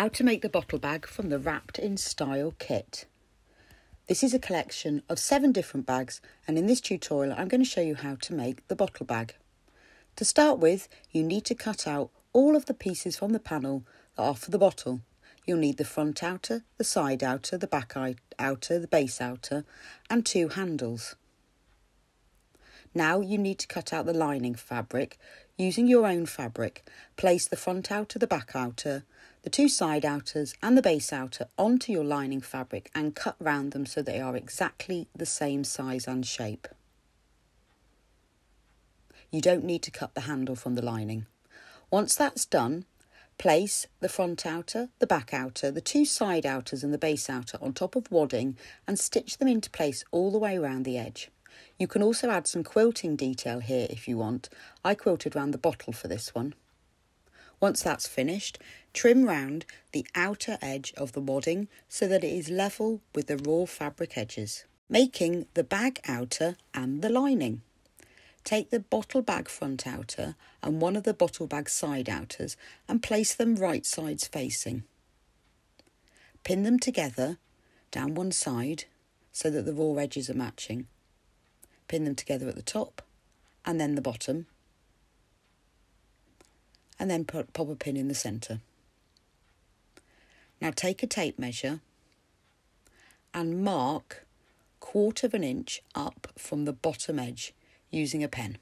How to make the bottle bag from the Wrapped in Style kit. This is a collection of 7 different bags, and in this tutorial I'm going to show you how to make the bottle bag. To start with, you need to cut out all of the pieces from the panel that are for the bottle. You'll need the front outer, the side outer, the back outer, the base outer and 2 handles. Now you need to cut out the lining fabric using your own fabric. Place the front outer, the back outer, the 2 side outers and the base outer onto your lining fabric and cut round them so they are exactly the same size and shape. You don't need to cut the handle from the lining. Once that's done, place the front outer, the back outer, the 2 side outers and the base outer on top of wadding and stitch them into place all the way around the edge. You can also add some quilting detail here if you want. I quilted round the bottle for this one. Once that's finished, trim round the outer edge of the wadding so that it is level with the raw fabric edges, making the bag outer and the lining. Take the bottle bag front outer and one of the bottle bag side outers and place them right sides facing. Pin them together down one side so that the raw edges are matching. Pin them together at the top and then the bottom, and then pop a pin in the centre. Now take a tape measure and mark 1/4 inch up from the bottom edge using a pen.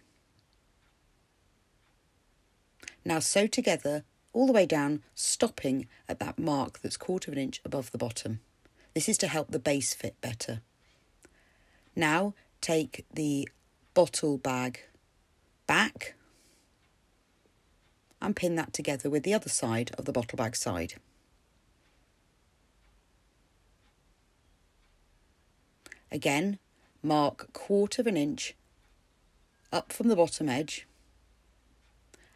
Now sew together all the way down, stopping at that mark that's 1/4 inch above the bottom. This is to help the base fit better. Now take the bottle bag back and pin that together with the other side of the bottle bag side. Again, mark 1/4 inch up from the bottom edge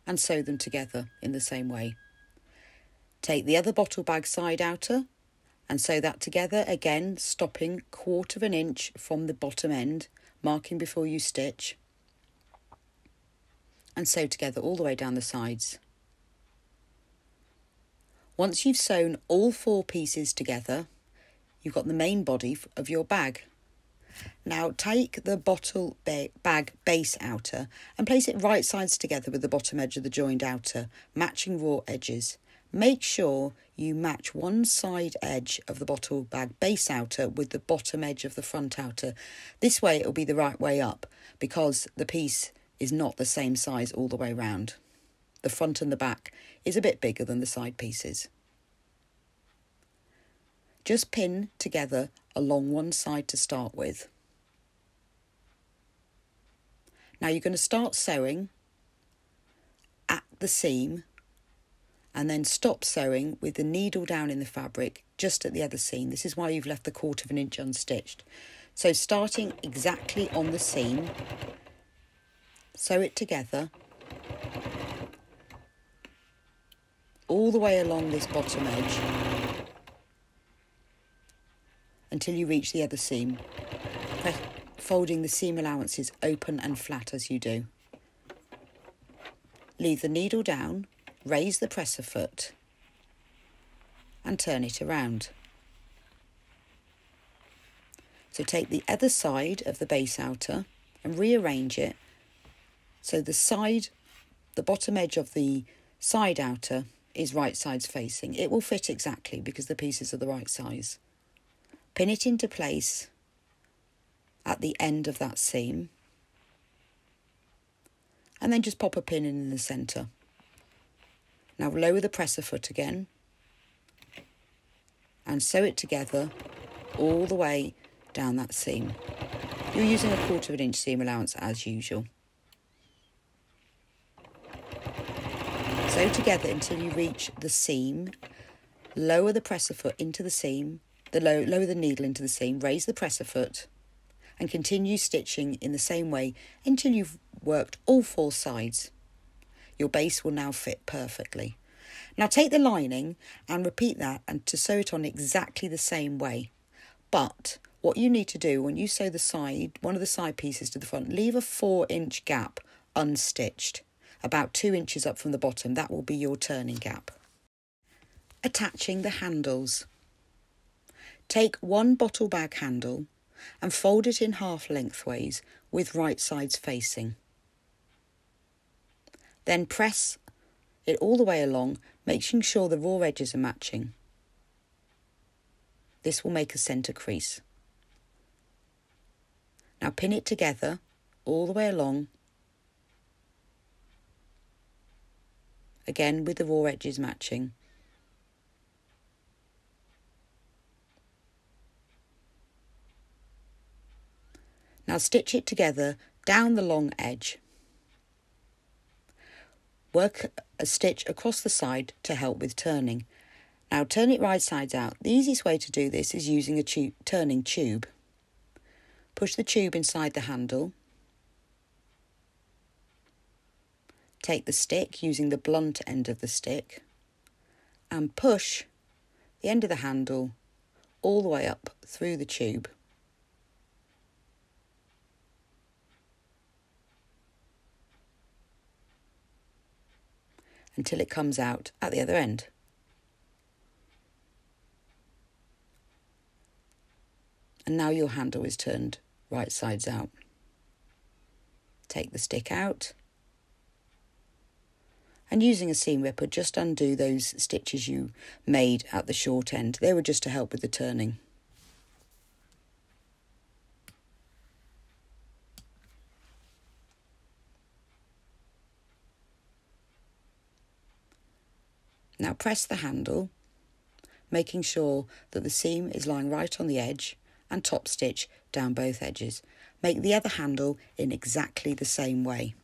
and sew them together in the same way. Take the other bottle bag side outer and sew that together again, stopping 1/4 inch from the bottom end, marking before you stitch, and sew together all the way down the sides. Once you've sewn all 4 pieces together, you've got the main body of your bag. Now take the bottle bag base outer and place it right sides together with the bottom edge of the joined outer, matching raw edges. Make sure you match one side edge of the bottle bag base outer with the bottom edge of the front outer. This way it will be the right way up because the piece is not the same size all the way round. The front and the back is a bit bigger than the side pieces. Just pin together along one side to start with. Now you're going to start sewing at the seam and then stop sewing with the needle down in the fabric just at the other seam. This is why you've left the 1/4 inch unstitched. So starting exactly on the seam, sew it together all the way along this bottom edge until you reach the other seam, folding the seam allowances open and flat as you do. Leave the needle down. Raise the presser foot and turn it around. So take the other side of the base outer and rearrange it so the bottom edge of the side outer is right sides facing. It will fit exactly because the pieces are the right size. Pin it into place at the end of that seam and then just pop a pin in the centre. Now lower the presser foot again and sew it together all the way down that seam. You're using a 1/4 inch seam allowance as usual. Sew together until you reach the seam, lower the presser foot into the seam, lower the needle into the seam, raise the presser foot and continue stitching in the same way until you've worked all 4 sides. Your base will now fit perfectly. Now take the lining and repeat that and to sew it on exactly the same way. But what you need to do when you sew the side, one of the side pieces to the front, leave a 4-inch gap unstitched, about 2 inches up from the bottom. That will be your turning gap. Attaching the handles. Take one bottle bag handle and fold it in half lengthways with right sides facing. Then press it all the way along, making sure the raw edges are matching. This will make a centre crease. Now pin it together all the way along, again with the raw edges matching. Now stitch it together down the long edge. Work a stitch across the side to help with turning. Now turn it right sides out. The easiest way to do this is using a turning tube. Push the tube inside the handle. Take the stick using the blunt end of the stick and push the end of the handle all the way up through the tube. Until it comes out at the other end. And now your handle is turned right sides out. Take the stick out, and using a seam ripper, just undo those stitches you made at the short end. They were just to help with the turning. Now press the handle, making sure that the seam is lying right on the edge, and top stitch down both edges. Make the other handle in exactly the same way.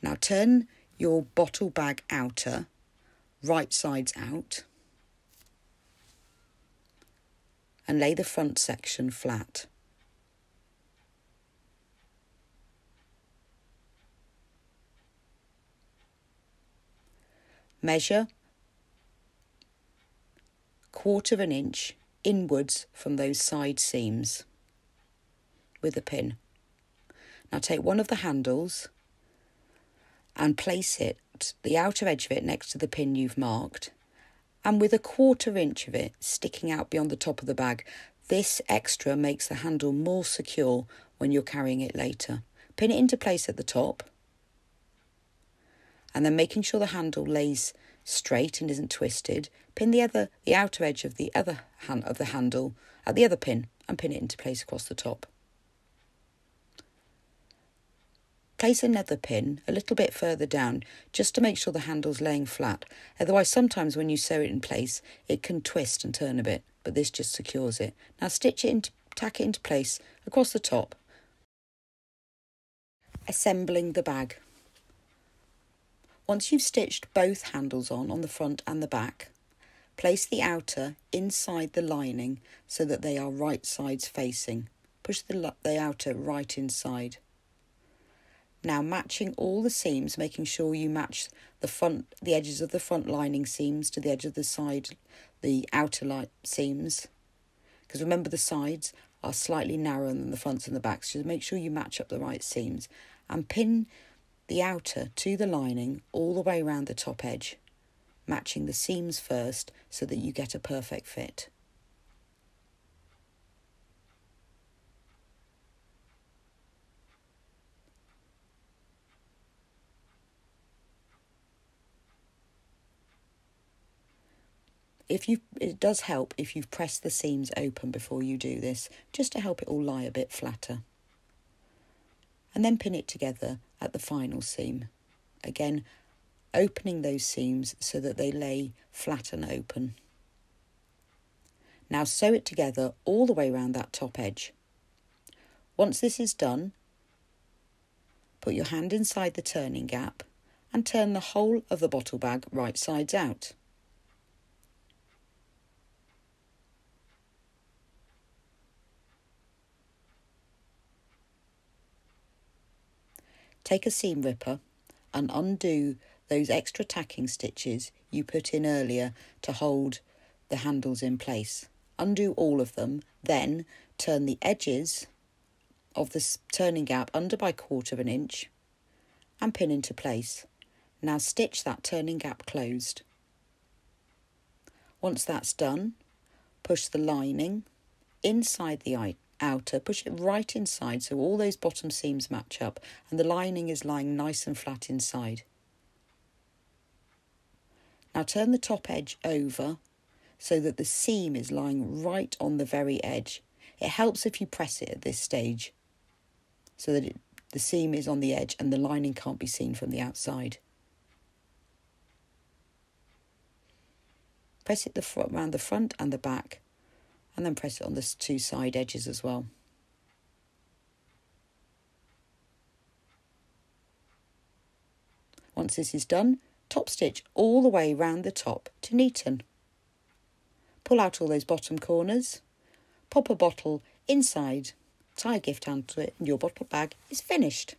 Now turn your bottle bag outer right sides out and lay the front section flat. Measure 1/4 inch inwards from those side seams with a pin. Now take one of the handles and place it, the outer edge of it, next to the pin you've marked, and with 1/4 inch of it sticking out beyond the top of the bag. This extra makes the handle more secure when you're carrying it later. Pin it into place at the top, and then making sure the handle lays straight and isn't twisted, pin the outer edge of the other handle at the other pin and pin it into place across the top. Place another pin a little bit further down just to make sure the handle's laying flat. Otherwise, sometimes when you sew it in place, it can twist and turn a bit, but this just secures it. Now stitch it into, tack it into place across the top, assembling the bag. Once you've stitched both handles on the front and the back, place the outer inside the lining so that they are right sides facing. Push the outer right inside. Now matching all the seams, making sure you match the edges of the front lining seams to the edge of the outer seams. Because remember, the sides are slightly narrower than the fronts and the backs, so make sure you match up the right seams and pin the outer to the lining all the way around the top edge, matching the seams first so that you get a perfect fit. It does help if you've pressed the seams open before you do this, just to help it all lie a bit flatter. And then pin it together at the final seam. Again, opening those seams so that they lay flat and open. Now sew it together all the way around that top edge. Once this is done, put your hand inside the turning gap and turn the whole of the bottle bag right sides out. Take a seam ripper and undo those extra tacking stitches you put in earlier to hold the handles in place. Undo all of them, then turn the edges of the turning gap under by 1/4 inch and pin into place. Now stitch that turning gap closed. Once that's done, push the lining inside the outer, push it right inside so all those bottom seams match up and the lining is lying nice and flat inside. Now turn the top edge over so that the seam is lying right on the very edge. It helps if you press it at this stage so that the seam is on the edge and the lining can't be seen from the outside. Press it around the front and the back, and then press it on the two side edges as well. Once this is done, top stitch all the way round the top to neaten. Pull out all those bottom corners, pop a bottle inside, tie a gift hand to it, and your bottle bag is finished.